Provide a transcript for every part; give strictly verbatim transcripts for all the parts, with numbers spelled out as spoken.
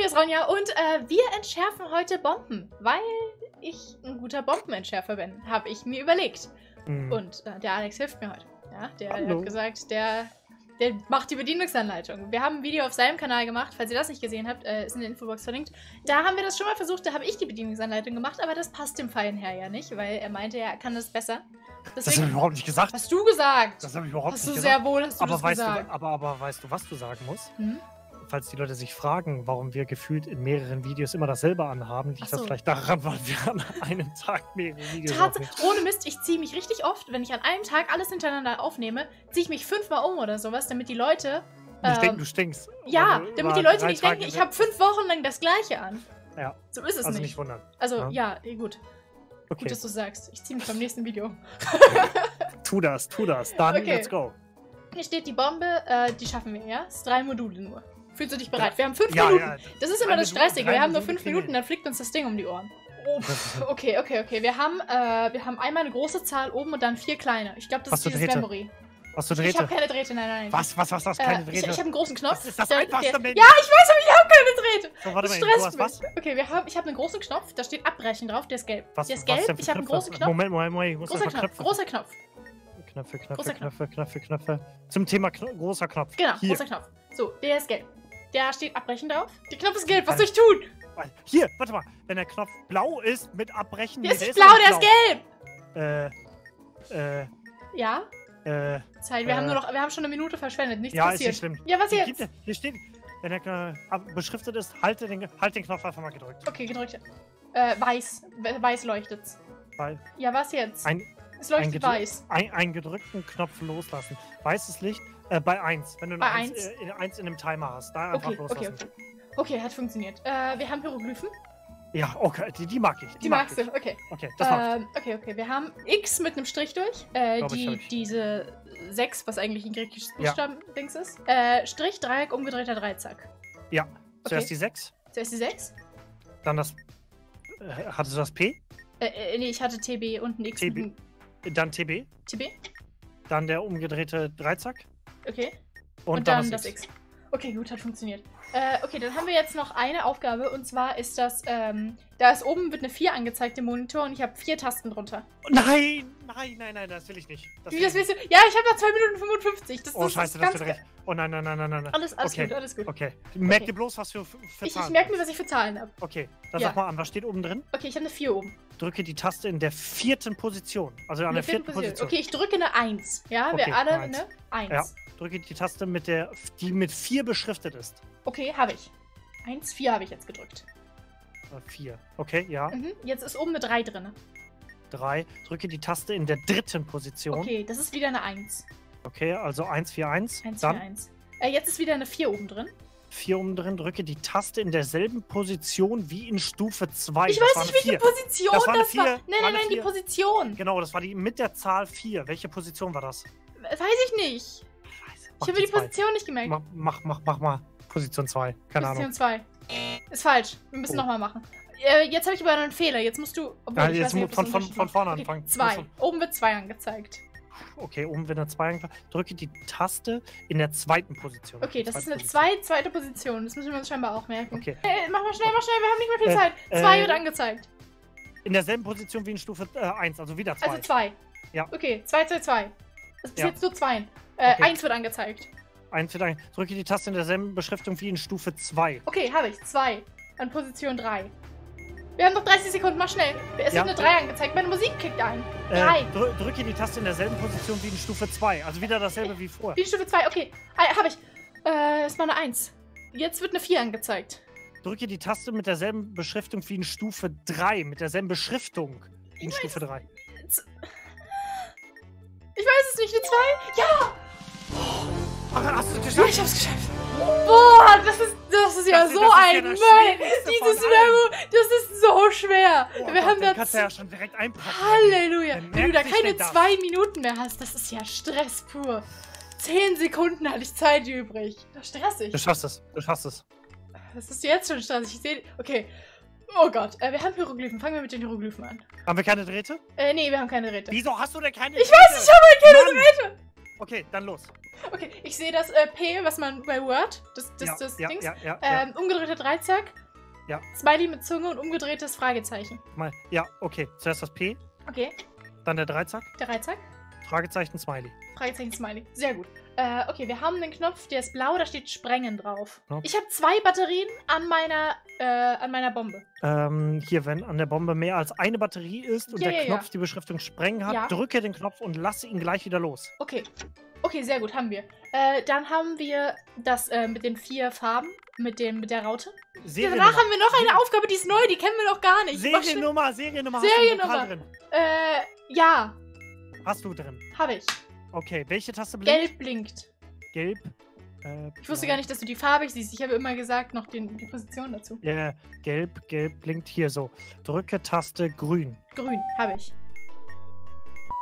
hier ist Ronja und äh, wir entschärfen heute Bomben, weil ich ein guter Bombenentschärfer bin, habe ich mir überlegt. Mhm. Und äh, der Alex hilft mir heute. Ja, der Hallo. hat gesagt, der, der macht die Bedienungsanleitung. Wir haben ein Video auf seinem Kanal gemacht, falls ihr das nicht gesehen habt, äh, ist in der Infobox verlinkt. Da haben wir das schon mal versucht, da habe ich die Bedienungsanleitung gemacht, aber das passt dem feinen Herr ja nicht, weil er meinte, er kann das besser. Deswegen, das habe ich überhaupt nicht gesagt. Hast du gesagt? Das habe ich überhaupt hast nicht gesagt. Hast du sehr wohl, hast du aber das weißt gesagt. Du, aber, aber weißt du, was du sagen musst? Hm? Falls die Leute sich fragen, warum wir gefühlt in mehreren Videos immer dasselbe anhaben, liegt so. das vielleicht daran, weil wir an einem Tag mehrere Videos Tats aufnehmen. Ohne Mist, ich ziehe mich richtig oft, wenn ich an einem Tag alles hintereinander aufnehme, ziehe ich mich fünfmal um oder sowas, damit die Leute... Ähm, ich denke, du stinkst. Ja, damit die Leute nicht denken, ich habe fünf Wochen lang das Gleiche an. Ja. So ist es nicht. Also nicht wundern. Also, ja, ja gut. Okay. Gut, dass du sagst. Ich ziehe mich beim nächsten Video. Tu das, tu das. Dann, okay. Let's go. Hier steht die Bombe, äh, die schaffen wir, ja? Das sind drei Module nur. Fühlst du dich bereit? Wir haben fünf ja, Minuten. Ja, das ist immer das Stressige. Wir haben nur fünf Minuten, dann fliegt uns das Ding um die Ohren. Oh, okay, okay, okay. Wir haben, äh, wir haben einmal eine große Zahl oben und dann vier kleine. Ich glaube, das Hast ist dieses Drähte? Memory. Hast du Drähte? Ich habe keine Drähte, nein, nein. Was, was, was, was? Keine Drähte? Äh, ich ich habe einen großen Knopf. Das ist das der, einfachste der, Mensch. Ja, ich weiß, aber ich habe keine Drähte. So, warte das mal, stresst du hast mich. Was? Okay, wir haben, ich habe einen großen Knopf. Da steht Abbrechen drauf. Der ist gelb. Was, der ist gelb. Ich habe einen großen Knopf. Moment, Moment, Moment. Ich muss großer Knopf, großer Knopf. Knöpfe, Knöpfe, Knöpfe, Knöpfe, Knöpfe. Zum Thema großer Knopf. Genau, großer Knopf. So, der ist gelb. Der steht Abbrechen drauf. Der Knopf ist gelb. Was soll ich tun? Hier, warte mal. Wenn der Knopf blau ist mit Abbrechen... Der ist nicht blau, der ist gelb. Äh, äh... Ja? Äh... Zeit, wir haben nur noch... Wir haben schon eine Minute verschwendet. Nichts passiert. Ja, ist nicht schlimm. Ja, was jetzt? Hier steht... Wenn der Knopf beschriftet ist, halt den Knopf einfach mal gedrückt. Okay, gedrückt. Äh, weiß. Weiß leuchtet's. Ja, was jetzt? Es leuchtet weiß. Einen gedrückten Knopf loslassen. Weißes Licht... Äh, bei eins, wenn du eine eins äh, in einem Timer hast. Da okay, einfach loslassen. Okay, okay. Okay, hat funktioniert. Äh, wir haben Hieroglyphen. Ja, okay, die, die mag ich. Die, die mag magst ich. du, okay. Okay, das ähm, okay, okay, wir haben X mit einem Strich durch. Äh, die, ich ich. Diese sechs, was eigentlich ein griechisches Buchstaben-Dings ja. ist. Äh, Strich, Dreieck, umgedrehter Dreizack. Ja, zuerst okay. die sechs. Zuerst die sechs. Dann das... Äh, hattest du das P? Äh, nee, ich hatte T B und ein X. T B. Dann T B. T B. Dann der umgedrehte Dreizack. Okay. Und, und dann, dann das X. X. Okay, gut, hat funktioniert. Äh, okay, dann haben wir jetzt noch eine Aufgabe und zwar ist das, ähm, da ist oben wird eine vier angezeigt im Monitor und ich habe vier Tasten drunter. Nein, nein, nein, nein, das will ich nicht. Das Wie, das willst du? Ja, ich habe noch zwei Minuten fünfundfünfzig. Das, oh, das scheiße, das wird recht. Oh nein, nein, nein, nein, nein. Alles, alles okay. gut, alles gut. Okay, merk okay. dir bloß, was für, für Zahlen. Ich, ich merke mir, was ich für Zahlen habe. Okay, dann ja. sag mal an, was steht oben drin? Okay, ich habe eine vier oben. Drücke die Taste in der vierten Position, also an der, der vierten Position. Position. Okay, ich drücke eine eins, ja, okay, wir alle eine eins. Ja. Drücke die Taste, mit der, die mit vier beschriftet ist. Okay, habe ich. eins, vier habe ich jetzt gedrückt. vier, okay, ja. Mhm. Jetzt ist oben eine drei drin. drei, drücke die Taste in der dritten Position. Okay, das ist wieder eine eins. Okay, also eins, vier, eins. eins, vier, eins. Äh, jetzt ist wieder eine vier oben drin. vier oben drin, drücke die Taste in derselben Position wie in Stufe zwei. Ich das weiß nicht, welche vier. Position das war. Das vier, war. Nein, nein, nein, die Position. Genau, das war die mit der Zahl vier. Welche Position war das? Weiß ich nicht. Ich habe die, die Position nicht gemerkt. Mach, mach, mach, mach mal. Position zwei. Keine Position Ahnung. Position zwei. Ist falsch. Wir müssen oh. nochmal machen. Äh, jetzt habe ich aber einen Fehler. Jetzt musst du... Ja, jetzt nicht, von, von, von vorne okay. anfangen. zwei. Oben wird zwei angezeigt. Okay, oben wird eine zwei angezeigt. Drücke die Taste in der zweiten Position. Okay, das ist eine zwei, zweite Position. Das müssen wir uns scheinbar auch merken. Okay. Hey, mach mal schnell, mach schnell. Wir haben nicht mehr viel Zeit. Äh, zwei äh, wird angezeigt. In derselben Position wie in Stufe äh, eins. Also wieder zwei. Also zwei. Ja. Okay, zwei, zwei, zwei. Das ist ja. jetzt nur zwei. Äh, okay. eins wird angezeigt. eins wird angezeigt. Drücke die Taste in derselben Beschriftung wie in Stufe zwei. Okay, habe ich. zwei. An Position drei. Wir haben noch dreißig Sekunden, mach schnell. Es ja. wird eine drei angezeigt. Meine Musik kickt ein. drei. Äh, drü drücke die Taste in derselben Position wie in Stufe zwei. Also wieder dasselbe wie vorher. Wie in Stufe zwei, okay. Ah, habe ich. Äh, das war eine eins. Jetzt wird eine vier angezeigt. Drücke die Taste mit derselben Beschriftung wie in Stufe drei. Mit derselben Beschriftung wie in Stufe drei. Ich weiß es nicht. Eine zwei? Ja! Aber hast du es geschafft? Ja, ich hab's geschafft. Boah, das ist, das ist ja das so ist, das ein ja Müll. Dieses Memo, das ist so schwer. Oh, wir Gott, haben das kannst du ja schon direkt einpacken. Halleluja. Wenn du da keine zwei das. Minuten mehr hast, das ist ja Stress pur. Zehn Sekunden hatte ich Zeit übrig. Das stress ich. Du schaffst es, du schaffst es. Das ist jetzt schon stressig. Ich sehe, okay. Oh Gott, äh, wir haben Hieroglyphen. Fangen wir mit den Hieroglyphen an. Haben wir keine Drähte? Äh, nee, wir haben keine Drähte. Wieso hast du denn keine Drähte? Ich weiß, ich habe halt keine Drähte. Okay, dann los. Okay, ich sehe das äh, P, was man bei Word, das, das, ja, das ja, Dings, ja, ja, ähm, ja. umgedrehter Dreizack, ja. Smiley mit Zunge und umgedrehtes Fragezeichen. Mal, ja, okay, zuerst das P. Okay. Dann der Dreizack. Der Dreizack. Fragezeichen, Smiley. Fragezeichen, Smiley, sehr gut. Äh, okay, wir haben den Knopf, der ist blau, da steht Sprengen drauf. Nope. Ich habe zwei Batterien an meiner, äh, an meiner Bombe. Ähm, hier, wenn an der Bombe mehr als eine Batterie ist und ja, der ja, Knopf ja. die Beschriftung Sprengen hat, ja. drücke den Knopf und lasse ihn gleich wieder los. Okay, okay, sehr gut, haben wir. Äh, dann haben wir das äh, mit den vier Farben, mit, dem, mit der Raute. Seriennummer. Danach haben wir noch eine Aufgabe, die ist neu, die kennen wir noch gar nicht. Seriennummer, Seriennummer, Seriennummer. Hast du drin? Äh, ja. Hast du drin? Habe ich. Okay, welche Taste blinkt? Gelb blinkt. Gelb. Äh, ich wusste gar nicht, dass du die Farbe siehst. Ich habe immer gesagt, noch den, die Position dazu. Ja, yeah, gelb, gelb blinkt hier so. Drücke Taste grün. Grün, habe ich.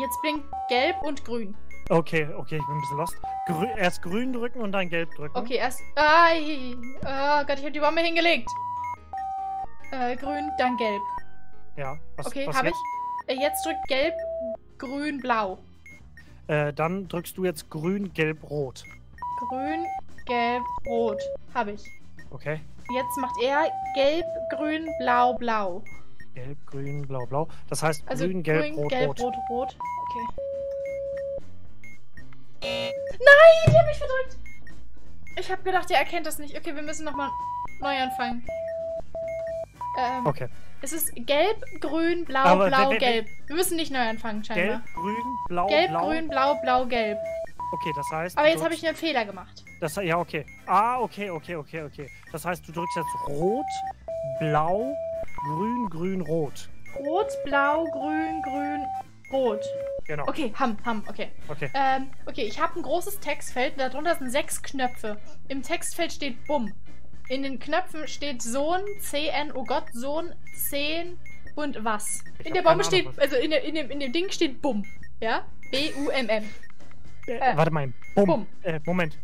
Jetzt blinkt gelb und grün. Okay, okay, ich bin ein bisschen lost. Grün, erst grün drücken und dann gelb drücken. Okay, erst... Ai, oh Gott, ich habe die Bombe hingelegt. Äh, grün, dann gelb. Ja, was, okay, habe ich. Äh, jetzt drückt gelb, grün, blau. Äh, dann drückst du jetzt grün, gelb, rot. Grün, gelb, rot. Habe ich. Okay. Jetzt macht er gelb, grün, blau, blau. Gelb, grün, blau, blau. Das heißt also grün, gelb, grün, rot, gelb, rot. rot, rot. Okay. Nein, ich habe mich verdrückt. Ich habe gedacht, er erkennt das nicht. Okay, wir müssen nochmal neu anfangen. Ähm, okay. Es ist gelb, grün, blau, aber blau, wenn, wenn, gelb. Wir müssen nicht neu anfangen, scheinbar. Gelb, grün, blau, gelb, blau. Gelb, grün, blau, blau, gelb. Okay, das heißt... Aber jetzt habe ich einen Fehler gemacht. Das, ja, okay. Ah, okay, okay, okay, okay. Das heißt, du drückst jetzt rot, blau, grün, grün, rot. Rot, blau, grün, grün, rot. Genau. Okay, ham, ham, okay. Okay, ähm, okay, ich habe ein großes Textfeld. Darunter sind sechs Knöpfe. Im Textfeld steht Bumm. In den Knöpfen steht Sohn, C N, oh Gott, Sohn, zehn und was. Ich in der Bombe steht, was. also in, der, in, dem, in dem Ding steht BUM. Ja? B U M M. Äh, äh, warte mal, BUM. Bum. Äh, Moment.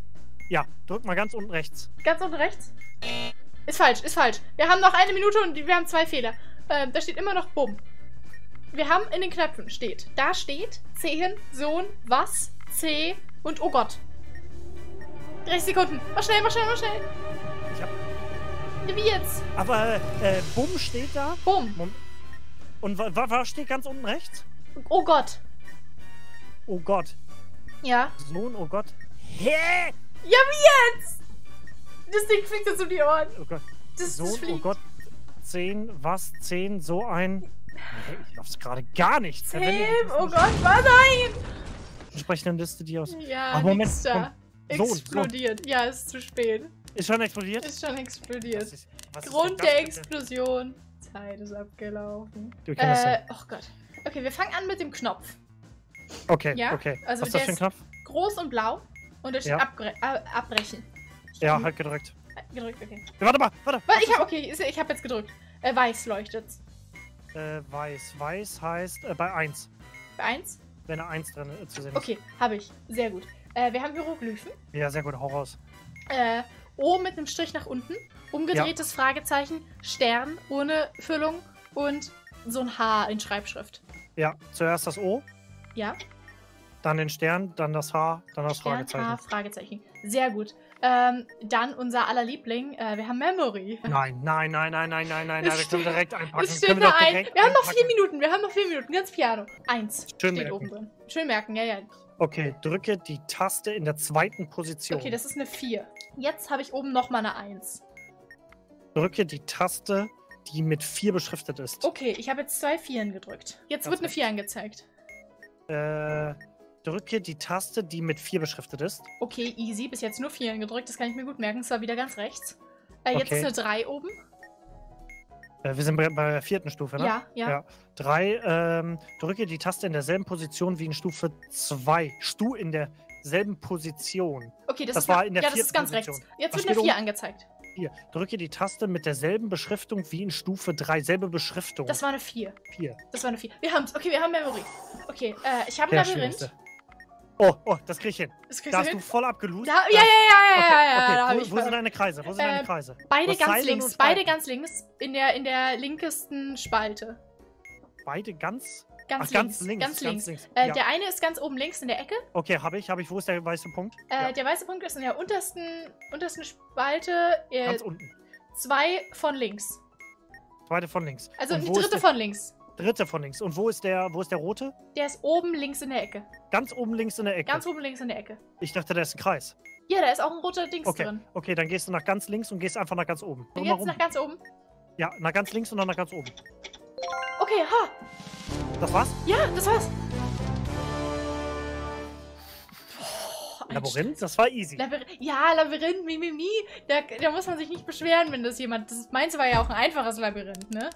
Ja, drück mal ganz unten rechts. Ganz unten rechts? Ist falsch, ist falsch. Wir haben noch eine Minute und wir haben zwei Fehler. Äh, da steht immer noch BUM. Wir haben in den Knöpfen steht, da steht zehn, Sohn, was, C und oh Gott. Drei Sekunden. Mach schnell, mach schnell, mach schnell. Wie jetzt? Aber äh, Bumm steht da. Bumm. Und was steht ganz unten rechts? Oh Gott. Oh Gott. Ja. Sohn, oh Gott. Hä? Ja, wie jetzt? Das Ding fliegt jetzt um die Ohren. Oh Gott. Das, Sohn, das fliegt. Oh Gott. Zehn, was? Zehn, so ein... Ich hab's gerade gar nicht. Zehn, oh Gott, was? Nein! Entsprechende Liste, die aus... Ja, aber Moment, da. Sohn, explodiert. Sohn. Ja, ist zu spät. Ist schon explodiert? Ist schon explodiert. Was ist, was Grund ist der Explosion. Zeit ist abgelaufen. Du kennst äh, oh Gott. Okay, wir fangen an mit dem Knopf. Okay, ja? okay. Also was der ist das für ein Knopf? Groß und blau. Und da steht ja. Abbre abbrechen. Ich ja, halt gedrückt. Gedrückt, okay. Ja, warte mal, warte. warte ich hab, okay, ich hab jetzt gedrückt. Äh, weiß leuchtet's. Äh, weiß. Weiß heißt äh, bei eins. Bei eins? Wenn da eins drin äh, zu sehen okay, ist. Okay, habe ich. Sehr gut. Äh, wir haben Hieroglyphen. Ja, sehr gut. Hau raus. Äh, O mit einem Strich nach unten, umgedrehtes ja. Fragezeichen, Stern ohne Füllung und so ein H in Schreibschrift. Ja, zuerst das O. Ja. Dann den Stern, dann das H, dann das Stern, Fragezeichen. H, Fragezeichen. Sehr gut. Ähm, dann unser aller Liebling, äh, wir haben Memory. Nein, nein, nein, nein, nein, nein, nein, wir können direkt einpacken. Das können wir, doch ein. direkt wir haben noch einpacken. vier Minuten, wir haben noch vier Minuten, ganz piano. Eins Schön steht merken. oben drin. Schön merken, ja, ja. Okay, drücke die Taste in der zweiten Position. Okay, das ist eine vier. Jetzt habe ich oben nochmal eine eins. Drücke die Taste, die mit vier beschriftet ist. Okay, ich habe jetzt zwei Vieren gedrückt. Jetzt das wird eine vier angezeigt. Äh, drücke die Taste, die mit vier beschriftet ist. Okay, easy. Bis jetzt nur Vieren gedrückt. Das kann ich mir gut merken. Es war wieder ganz rechts. Äh, jetzt okay. ist eine drei oben. Äh, wir sind bei, bei der vierten Stufe, ne? Ja, ja. ja. drei, ähm, drücke die Taste in derselben Position wie in Stufe zwei. Stu in der... selben Position. Okay, das, das ist war in der ja, das ist ganz Position. rechts. Jetzt Was wird eine vier um? angezeigt. Hier, drücke die Taste mit derselben Beschriftung wie in Stufe drei. Selbe Beschriftung. Das war eine vier. vier. Das war eine vier. Wir haben's. Okay, wir haben Memory. Okay, äh, ich habe ein Labyrinth. Oh, oh, das krieg ich hin. Das krieg da hast hin? du voll abgelost. Ja, ja, ja, ja, okay, ja, ja, okay. ja da wo, ich wo sind deine Kreise? Wo sind äh, deine Kreise? Beide ganz links. Beide ganz links in der, in der linkesten Spalte. Beide ganz? Ganz, Ach, links. ganz links. Ganz links. Ganz links. Äh, ja. Der eine ist ganz oben links in der Ecke. Okay, habe ich, habe ich. Wo ist der weiße Punkt? Äh, ja. Der weiße Punkt ist in der untersten, untersten Spalte. Äh, ganz unten. Zwei von links. Zweite von links. Also die dritte von links. Dritte von links. Und wo ist der, wo ist der rote? Der ist oben links in der Ecke. Ganz oben links in der Ecke? Ganz oben links in der Ecke. Ich dachte, da ist ein Kreis. Ja, da ist auch ein roter Dings okay. drin. Okay, dann gehst du nach ganz links und gehst einfach nach ganz oben. Dann gehst du nach ganz oben? Ja, nach ganz links und dann nach ganz oben. Okay, ha! Das war's? Ja, das war's. Oh, Labyrinth? Das war easy. Labyrinth, ja, Labyrinth, mi, mi, mi. Da, da muss man sich nicht beschweren, wenn das jemand... Das, meins war ja auch ein einfaches Labyrinth, ne?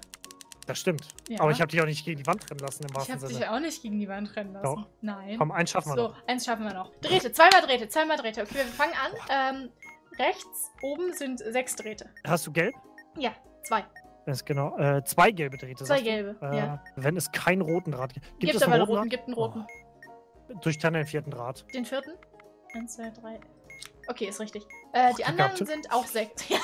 Das stimmt. Ja. Aber ich habe dich auch nicht gegen die Wand rennen lassen im wahrsten Sinne. Ich habe dich auch nicht gegen die Wand rennen lassen. Doch. Nein. Komm, eins schaffen wir noch. So, eins schaffen wir noch. Drähte, zweimal Drähte, zweimal Drähte. Okay, wir fangen an. Ähm, rechts oben sind sechs Drähte. Hast du gelb? Ja, zwei. Das ist genau. Äh, zwei gelbe Drähte. Zwei gelbe, äh, ja. Wenn es keinen roten Draht gibt. Gibt, gibt es aber einen roten? Draht? Gibt einen roten. Oh. Durchterne den vierten Draht. Den vierten? Eins, zwei, drei. Okay, ist richtig. Äh, Och, die anderen Gatte. sind auch sechs. Ja.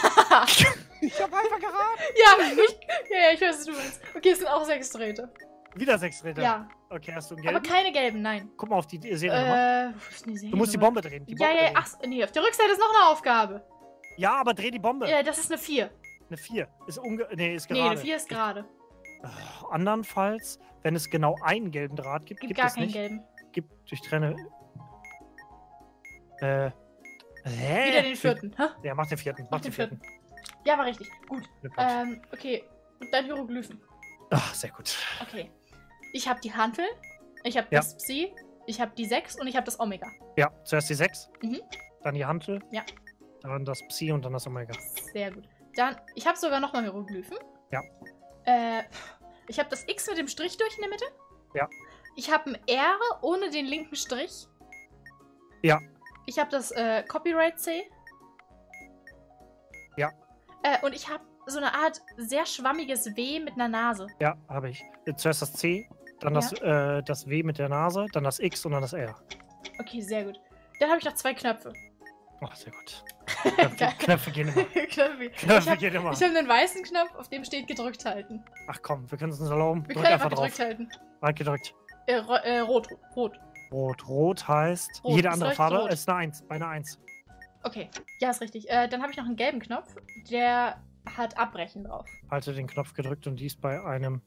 Ich hab einfach geraten. Ja, ich, ja, ich weiß, was du willst. Okay, es sind auch sechs Drähte. Wieder sechs Drähte? Ja. Okay, hast du einen gelben? Aber keine gelben, nein. Guck mal auf die Serie äh, nochmal. Du musst die Bombe drehen. Die ja, Bombe ja, drehen. Ach, nee, auf der Rückseite ist noch eine Aufgabe. Ja, aber dreh die Bombe. Ja, das ist eine vier. Eine vier ist unge... Nee, ist gerade. Nee, eine vier ist gerade. Andernfalls, wenn es genau einen gelben Draht gibt, gibt, gibt gar es keinen nicht. gelben. Gibt durch Trenne... Äh... Hä? Wieder den vierten, hä? Ja, mach den vierten. Mach, mach den, den vierten. vierten. Ja, war richtig. Gut. Ähm, okay. Und dann Hieroglyphen. Ach, sehr gut. Okay. Ich habe die Hantel, ich habe ja. das Psi, ich habe die sechs und ich habe das Omega. Ja, zuerst die sechs, mhm. dann die Hantel, ja. dann das Psi und dann das Omega. Sehr gut. Dann, ich habe sogar nochmal Hieroglyphen. Ja. Äh, ich habe das X mit dem Strich durch in der Mitte. Ja. Ich habe ein R ohne den linken Strich. Ja. Ich habe das äh, Copyright C. Ja. Äh, und ich habe so eine Art sehr schwammiges W mit einer Nase. Ja, habe ich. Zuerst das C, dann ja. das, äh, das W mit der Nase, dann das X und dann das R. Okay, sehr gut. Dann habe ich noch zwei Knöpfe. Ach, sehr gut. Knöpfe, Knöpfe gehen immer. Knöpfe. Knöpfe ich hab, gehen immer. Ich habe einen weißen Knopf, auf dem steht gedrückt halten. Ach komm, wir können es uns erlauben. Wir Drück können einfach gedrückt drauf. halten. Weit gedrückt. Äh, ro äh, rot, rot. Rot. Rot heißt, rot. jede ist andere Farbe rot. ist eine eins, bei einer eins. Okay, ja, ist richtig. Äh, dann habe ich noch einen gelben Knopf, der hat Abbrechen drauf. Halte den Knopf gedrückt und dies bei einem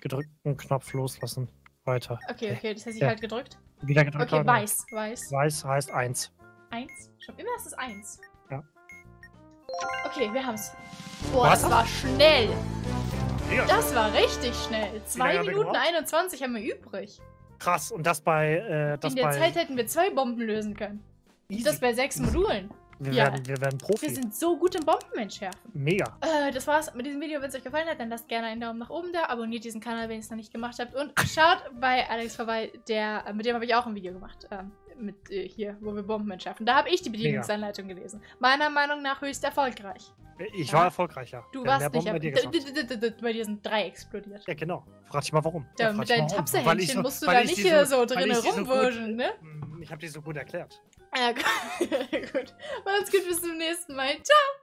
gedrückten Knopf loslassen. Weiter. Okay, okay, das heißt, ich ja. halt gedrückt. Wieder gedrückt. Okay, weiß, weiß. Weiß heißt eins. eins? Schon immer ist es eins. Ja. Okay, wir haben's. Boah, Was? das war schnell. Ja. Das war richtig schnell. zwei Minuten einundzwanzig haben wir übrig. Krass, und das bei... Äh, das in der bei Zeit hätten wir zwei Bomben lösen können. Easy. Das bei sechs Modulen. Wir, ja. werden, wir werden Profi. Wir sind so gut im Bombenentschärfen. Mega. Äh, das war's mit diesem Video. Wenn es euch gefallen hat, dann lasst gerne einen Daumen nach oben da. Abonniert diesen Kanal, wenn ihr es noch nicht gemacht habt. Und schaut bei Alex vorbei. Der, mit dem habe ich auch ein Video gemacht. Ähm, mit äh, hier, wo wir Bomben entschärfen. Da habe ich die Bedienungsanleitung Mega. gelesen. Meiner Meinung nach höchst erfolgreich. Ich war ja. erfolgreicher. Du warst nicht. Bomben bei, bei dir sind drei explodiert. Ja, genau. Frag dich mal warum. Ja, mit deinen Tapsehändchen musst du da nicht hier so drin rumwurschen, ne? Ich habe dir so gut erklärt. Ja, gut. Macht's gut, bis zum nächsten Mal. Ciao!